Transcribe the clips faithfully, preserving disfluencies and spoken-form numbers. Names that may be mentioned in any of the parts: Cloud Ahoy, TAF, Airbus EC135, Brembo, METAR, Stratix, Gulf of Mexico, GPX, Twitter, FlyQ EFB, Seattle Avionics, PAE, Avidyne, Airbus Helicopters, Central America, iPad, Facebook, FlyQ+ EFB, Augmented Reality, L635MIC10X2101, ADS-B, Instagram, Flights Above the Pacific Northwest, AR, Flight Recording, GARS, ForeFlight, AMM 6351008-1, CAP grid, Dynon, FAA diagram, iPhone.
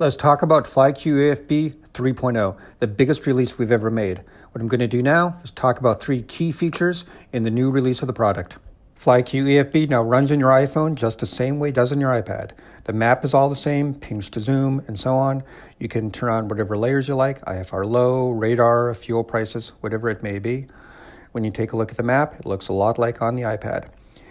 Let's talk about FlyQ E F B three point oh, the biggest release we've ever made. What I'm going to do now is talk about three key features in the new release of the product. FlyQ E F B now runs on your iPhone just the same way it does on your iPad. The map is all the same, pinch to zoom, and so on. You can turn on whatever layers you like, I F R low, radar, fuel prices, whatever it may be. When you take a look at the map, it looks a lot like on the iPad.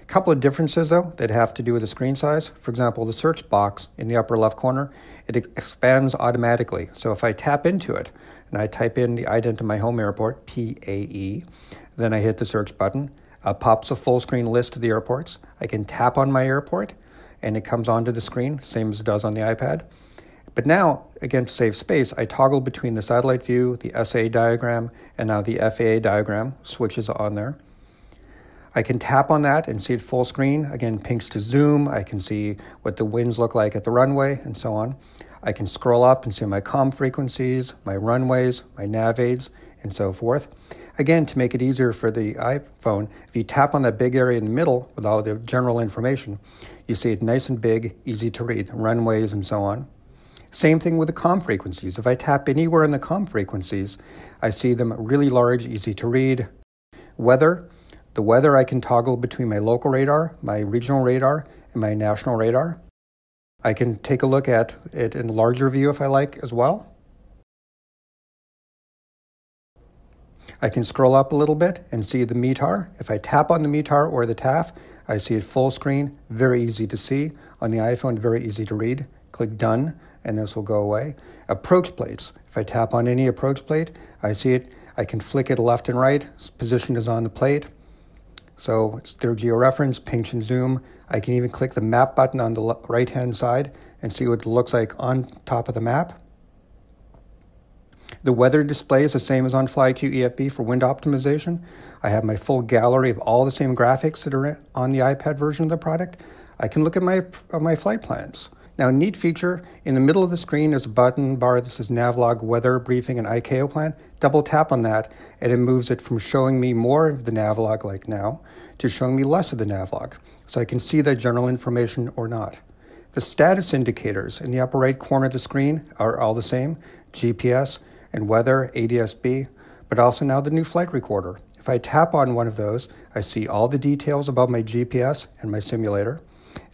A couple of differences, though, that have to do with the screen size. For example, the search box in the upper left corner, it expands automatically. So if I tap into it and I type in the ident of my home airport, P A E, then I hit the search button. Uh, pops a full screen list of the airports. I can tap on my airport and it comes onto the screen, same as it does on the iPad. But now, again, to save space, I toggle between the satellite view, the S A diagram, and now the F A A diagram switches on there. I can tap on that and see it full screen. Again, pinks to zoom. I can see what the winds look like at the runway and so on. I can scroll up and see my comm frequencies, my runways, my nav aids, and so forth. Again, to make it easier for the iPhone, if you tap on that big area in the middle with all the general information, you see it nice and big, easy to read, runways and so on. Same thing with the comm frequencies. If I tap anywhere in the comm frequencies, I see them really large, easy to read. Weather. The weather I can toggle between my local radar, my regional radar, and my national radar. I can take a look at it in larger view if I like as well. I can scroll up a little bit and see the METAR. If I tap on the METAR or the T A F, I see it full screen, very easy to see. On the iPhone, very easy to read. Click Done, and this will go away. Approach plates. If I tap on any approach plate, I see it. I can flick it left and right. Position is on the plate. So it's their georeference, pinch and zoom. I can even click the map button on the right-hand side and see what it looks like on top of the map. The weather display is the same as on FlyQ E F B for wind optimization. I have my full gallery of all the same graphics that are on the iPad version of the product. I can look at my, uh, my flight plans. Now, a neat feature, in the middle of the screen is a button bar. This is Navlog Weather Briefing and I C A O Plan. Double tap on that, and it moves it from showing me more of the Navlog, like now, to showing me less of the Navlog. So I can see that general information or not. The status indicators in the upper right corner of the screen are all the same, G P S and weather, A D S B, but also now the new flight recorder. If I tap on one of those, I see all the details about my G P S and my simulator.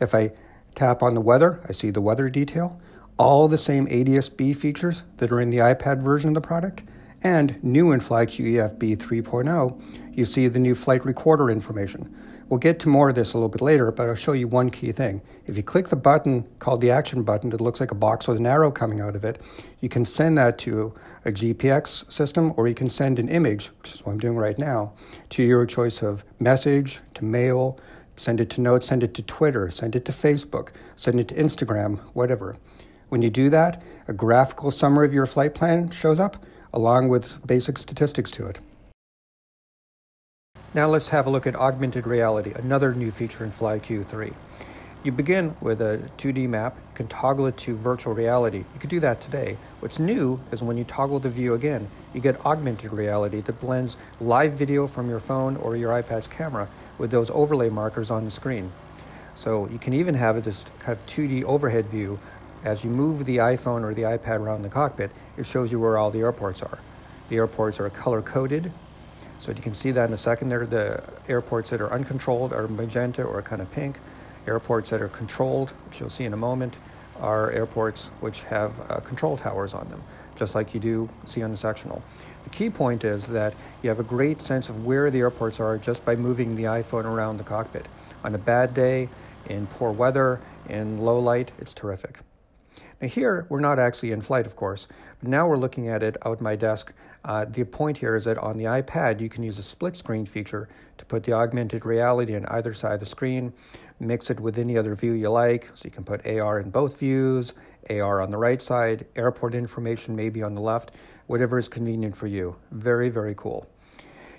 If I tap on the weather, I see the weather detail, all the same A D S B features that are in the iPad version of the product, and new in FlyQ E F B three point oh, you see the new flight recorder information. We'll get to more of this a little bit later, but I'll show you one key thing. If you click the button called the action button that looks like a box with an arrow coming out of it, you can send that to a G P X system, or you can send an image, which is what I'm doing right now, to your choice of message, to mail, send it to notes, send it to Twitter, send it to Facebook, send it to Instagram, whatever. When you do that, a graphical summary of your flight plan shows up, along with basic statistics to it. Now let's have a look at augmented reality, another new feature in FlyQ three. You begin with a two D map, you can toggle it to virtual reality. You could do that today. What's new is when you toggle the view again, you get augmented reality that blends live video from your phone or your iPad's camera with those overlay markers on the screen. So you can even have this kind of two D overhead view. As you move the iPhone or the iPad around the cockpit, it shows you where all the airports are. The airports are color-coded, so you can see that in a second there. The airports that are uncontrolled are magenta or kind of pink. Airports that are controlled, which you'll see in a moment, are airports which have uh, control towers on them, just like you do see on the sectional. The key point is that you have a great sense of where the airports are just by moving the iPhone around the cockpit. On a bad day, in poor weather, in low light, it's terrific. Now here, we're not actually in flight, of course, but now we're looking at it out my desk. Uh, the point here is that on the iPad, you can use a split screen feature to put the augmented reality on either side of the screen, mix it with any other view you like, so you can put A R in both views, A R on the right side, airport information maybe on the left, whatever is convenient for you. Very, very cool.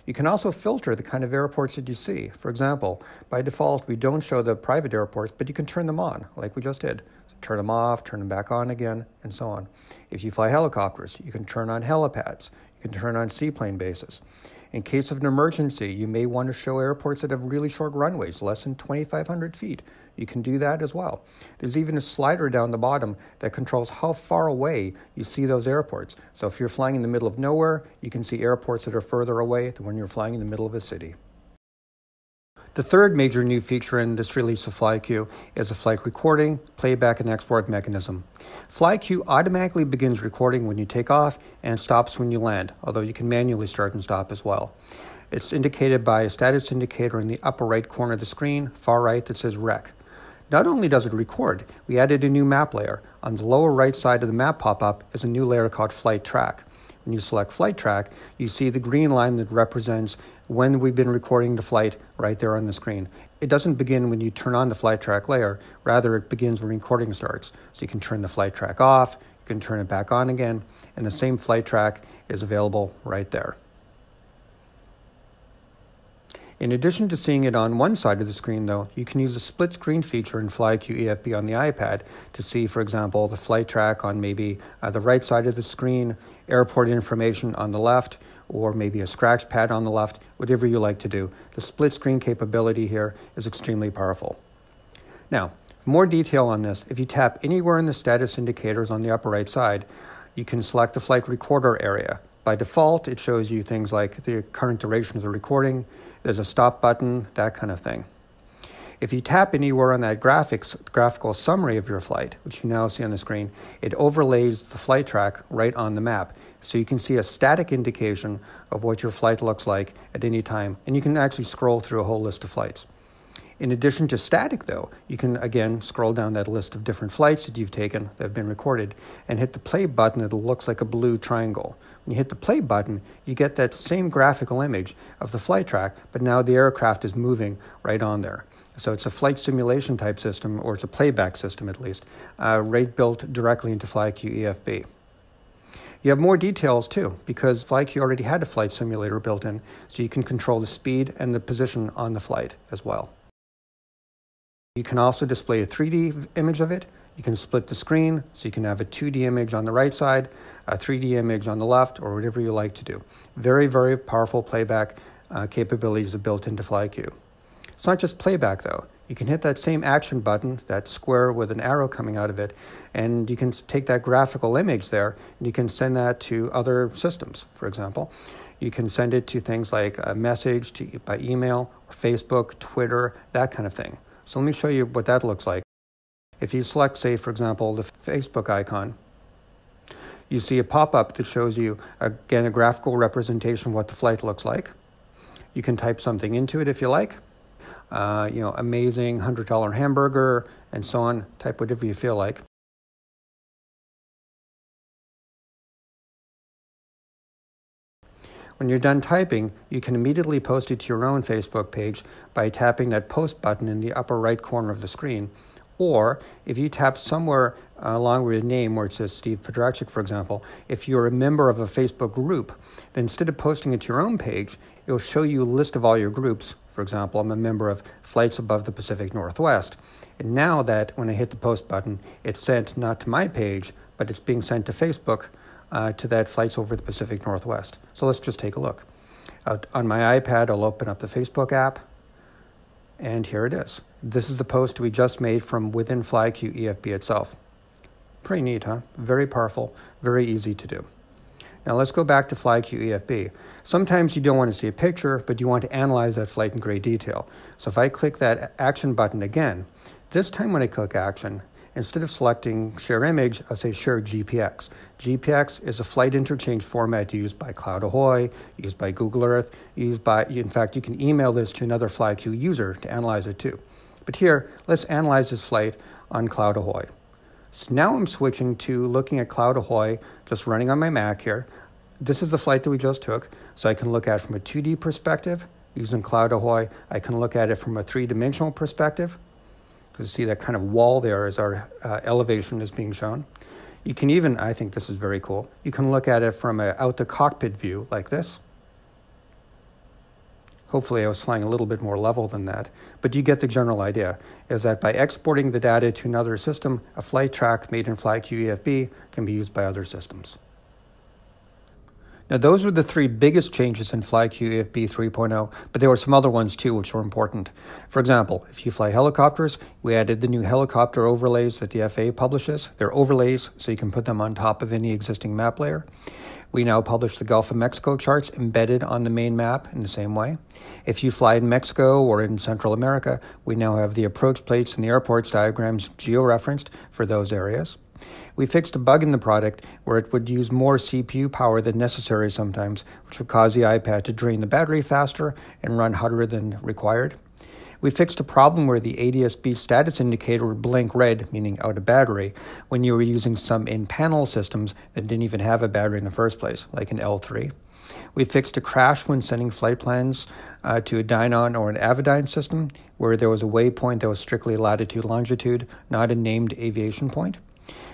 You can also filter the kind of airports that you see. For example, by default, we don't show the private airports, but you can turn them on, like we just did. Turn them off, turn them back on again, and so on. If you fly helicopters, you can turn on helipads, you can turn on seaplane bases. In case of an emergency, you may want to show airports that have really short runways, less than twenty-five hundred feet. You can do that as well. There's even a slider down the bottom that controls how far away you see those airports. So if you're flying in the middle of nowhere, you can see airports that are further away than when you're flying in the middle of a city. The third major new feature in this release of FlyQ is a flight recording, playback, and export mechanism. FlyQ automatically begins recording when you take off and stops when you land, although you can manually start and stop as well. It's indicated by a status indicator in the upper right corner of the screen, far right, that says R E C. Not only does it record, we added a new map layer. On the lower right side of the map pop-up is a new layer called Flight Track. When you select flight track, you see the green line that represents when we've been recording the flight right there on the screen. It doesn't begin when you turn on the flight track layer, rather it begins when recording starts. So you can turn the flight track off, you can turn it back on again, and the same flight track is available right there. In addition to seeing it on one side of the screen, though, you can use the split screen feature in FlyQ E F B on the iPad to see, for example, the flight track on maybe uh, the right side of the screen, airport information on the left, or maybe a scratch pad on the left, whatever you like to do. The split screen capability here is extremely powerful. Now, for more detail on this, if you tap anywhere in the status indicators on the upper right side, you can select the flight recorder area. By default, it shows you things like the current duration of the recording, there's a stop button, that kind of thing. If you tap anywhere on that graphics, graphical summary of your flight, which you now see on the screen, it overlays the flight track right on the map. So you can see a static indication of what your flight looks like at any time, and you can actually scroll through a whole list of flights. In addition to static, though, you can, again, scroll down that list of different flights that you've taken that have been recorded and hit the play button that looks like a blue triangle. When you hit the play button, you get that same graphical image of the flight track, but now the aircraft is moving right on there. So it's a flight simulation type system, or it's a playback system at least, uh, right built directly into FlyQ E F B. You have more details too, because FlyQ already had a flight simulator built in, so you can control the speed and the position on the flight as well. You can also display a three D image of it. You can split the screen, so you can have a two D image on the right side, a three D image on the left, or whatever you like to do. Very, very powerful playback uh, capabilities are built into FlyQ. It's not just playback, though. You can hit that same action button, that square with an arrow coming out of it, and you can take that graphical image there, and you can send that to other systems, for example. You can send it to things like a message to, by email, or Facebook, Twitter, that kind of thing. So let me show you what that looks like. If you select, say, for example, the Facebook icon, you see a pop-up that shows you, again, a graphical representation of what the flight looks like. You can type something into it if you like. Uh, you know, amazing one hundred dollar hamburger, and so on. Type whatever you feel like. When you're done typing, you can immediately post it to your own Facebook page by tapping that post button in the upper right corner of the screen. Or if you tap somewhere along with your name where it says Steve Podruchek, for example, if you're a member of a Facebook group, then instead of posting it to your own page, it'll show you a list of all your groups. For example, I'm a member of Flights Above the Pacific Northwest. And now that when I hit the post button, it's sent not to my page, but it's being sent to Facebook. Uh, to that Flights Over the Pacific Northwest. So let's just take a look. Uh, on my iPad, I'll open up the Facebook app, and here it is. This is the post we just made from within FlyQ E F B itself. Pretty neat, huh? Very powerful, very easy to do. Now let's go back to FlyQ E F B. Sometimes you don't want to see a picture, but you want to analyze that flight in great detail. So if I click that action button again, this time when I click action, instead of selecting Share Image, I'll say Share G P X. G P X is a flight interchange format used by Cloud Ahoy, used by Google Earth, used by, in fact, you can email this to another FlyQ user to analyze it too. But here, let's analyze this flight on Cloud Ahoy. So now I'm switching to looking at Cloud Ahoy, just running on my Mac here. This is the flight that we just took, so I can look at it from a two D perspective. Using Cloud Ahoy, I can look at it from a three-dimensional perspective. You see that kind of wall there as our uh, elevation is being shown. You can even, I think this is very cool, you can look at it from a out the cockpit view like this. Hopefully I was flying a little bit more level than that, but you get the general idea, is that by exporting the data to another system, a flight track made in FlyQ E F B can be used by other systems. Now, those were the three biggest changes in FlyQ E F B three point oh, but there were some other ones too which were important. For example, if you fly helicopters, we added the new helicopter overlays that the F A A publishes. They're overlays, so you can put them on top of any existing map layer. We now publish the Gulf of Mexico charts embedded on the main map in the same way. If you fly in Mexico or in Central America, we now have the approach plates and the airports diagrams georeferenced for those areas. We fixed a bug in the product where it would use more C P U power than necessary sometimes, which would cause the iPad to drain the battery faster and run hotter than required. We fixed a problem where the A D S B status indicator would blink red, meaning out of battery, when you were using some in-panel systems that didn't even have a battery in the first place, like an L three. We fixed a crash when sending flight plans uh, to a Dynon or an Avidyne system, where there was a waypoint that was strictly latitude-longitude, not a named aviation point.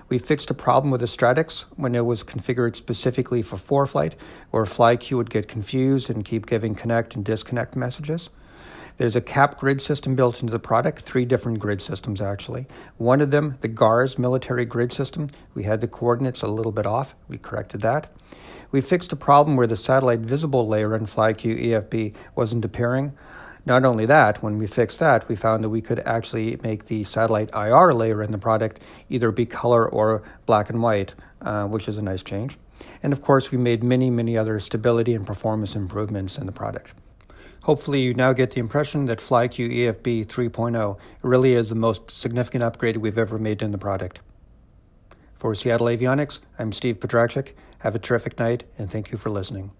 We fixed a problem with the Stratix when it was configured specifically for ForeFlight, where FlyQ would get confused and keep giving connect and disconnect messages. There's a C A P grid system built into the product, three different grid systems actually. One of them, the GARS military grid system, we had the coordinates a little bit off, we corrected that. We fixed a problem where the satellite visible layer in FlyQ E F B wasn't appearing. Not only that, when we fixed that, we found that we could actually make the satellite I R layer in the product either be color or black and white, uh, which is a nice change. And of course, we made many, many other stability and performance improvements in the product. Hopefully you now get the impression that FlyQ E F B three point oh really is the most significant upgrade we've ever made in the product. For Seattle Avionics, I'm Steve Podruchek. Have a terrific night, and thank you for listening.